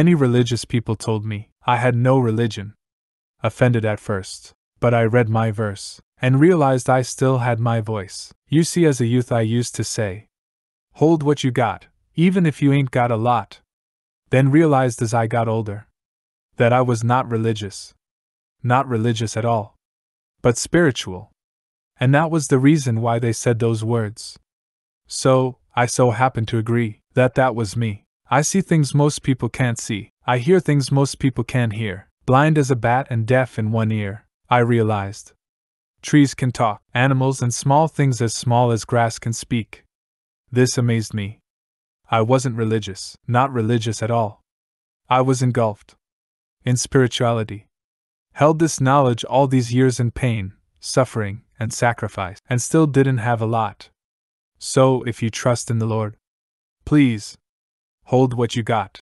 Many religious people told me I had no religion. Offended at first, but I read my verse and realized I still had my voice. You see, as a youth I used to say, hold what you got, even if you ain't got a lot. Then realized as I got older that I was not religious. Not religious at all. But spiritual. And that was the reason why they said those words. So, I so happened to agree that that was me. I see things most people can't see. I hear things most people can't hear. Blind as a bat and deaf in one ear, I realized. Trees can talk, animals and small things as small as grass can speak. This amazed me. I wasn't religious, not religious at all. I was engulfed in spirituality. Held this knowledge all these years in pain, suffering, and sacrifice, and still didn't have a lot. So, if you trust in the Lord, please hold what you got.